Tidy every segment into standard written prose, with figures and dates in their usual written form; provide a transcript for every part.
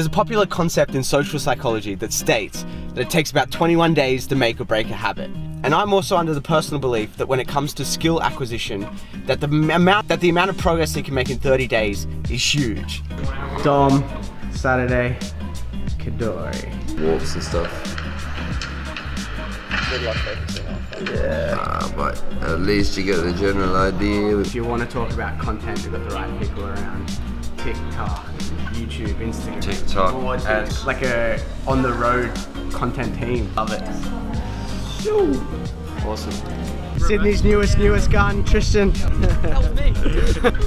There's a popular concept in social psychology that states that it takes about 21 days to make or break a habit. And I'm also under the personal belief that when it comes to skill acquisition, that the amount of progress you can make in 30 days is huge. Dom, Saturday, Kheedori. Walks and stuff. Good luck focusing on that. Yeah. But at least you get the general idea. If you want to talk about content, you've got the right people around. TikTok, YouTube, Instagram, TikTok, ads. Like a on-the-road content team. Love it. Awesome. Sydney's newest garden, Tristan. That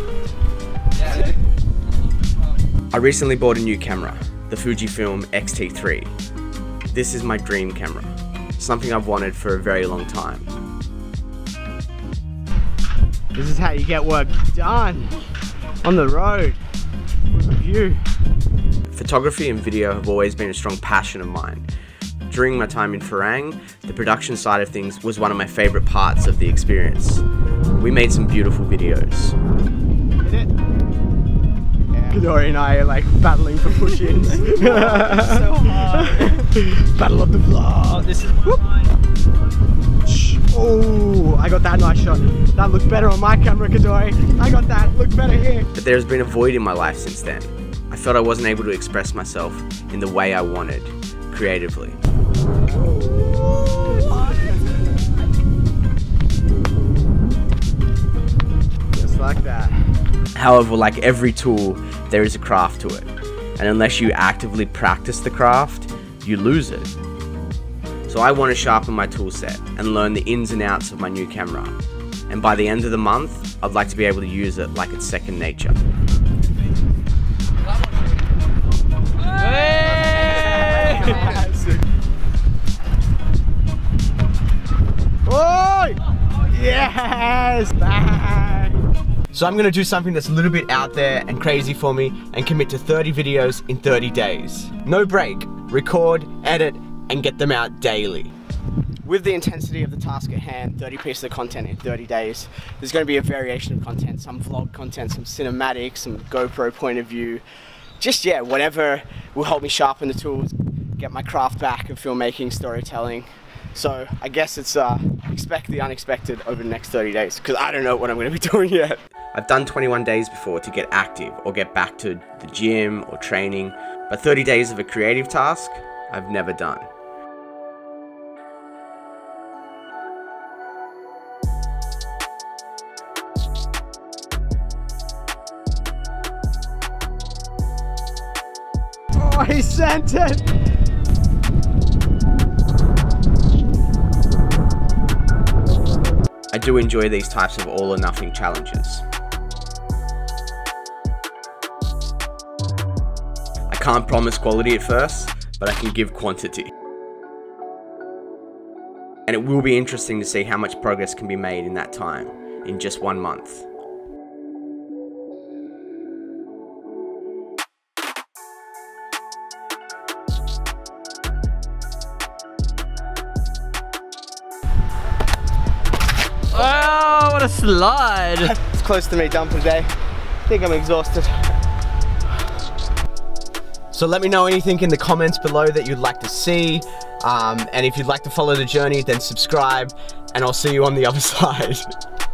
was me. I recently bought a new camera, the Fujifilm X-T3. This is my dream camera, something I've wanted for a very long time. This is how you get work done, on the road. Photography and video have always been a strong passion of mine. During my time in Farang, the production side of things was one of my favourite parts of the experience. We made some beautiful videos. Is it? Yeah. Kheedori and I are like battling for push-ins. So hard. Battle of the vlog. This is oh, I got that nice shot. That looked better on my camera, Kheedori. I got that, looked better here. But there's been a void in my life since then. I felt I wasn't able to express myself in the way I wanted, creatively. Just like that. However, like every tool, there is a craft to it. And unless you actively practice the craft, you lose it. So I want to sharpen my tool set and learn the ins and outs of my new camera. And by the end of the month, I'd like to be able to use it like it's second nature. Hey! Oh! Yes! So I'm going to do something that's a little bit out there and crazy for me and commit to 30 videos in 30 days. No break, record, edit, and get them out daily. With the intensity of the task at hand, 30 pieces of content in 30 days, there's going to be a variation of content, some vlog content, some cinematics, some GoPro point of view, just yeah, whatever will help me sharpen the tools, get my craft back of filmmaking, storytelling. So I guess it's expect the unexpected over the next 30 days, because I don't know what I'm going to be doing yet. I've done 21 days before to get active or get back to the gym or training, but 30 days of a creative task, I've never done. Oh, he sent it! I do enjoy these types of all or nothing challenges. I can't promise quality at first, but I can give quantity. And it will be interesting to see how much progress can be made in that time, in just 1 month. Oh, what a slide! It's close to me dumping day. I think I'm exhausted. So let me know anything in the comments below that you'd like to see. And if you'd like to follow the journey, then subscribe, and I'll see you on the other side.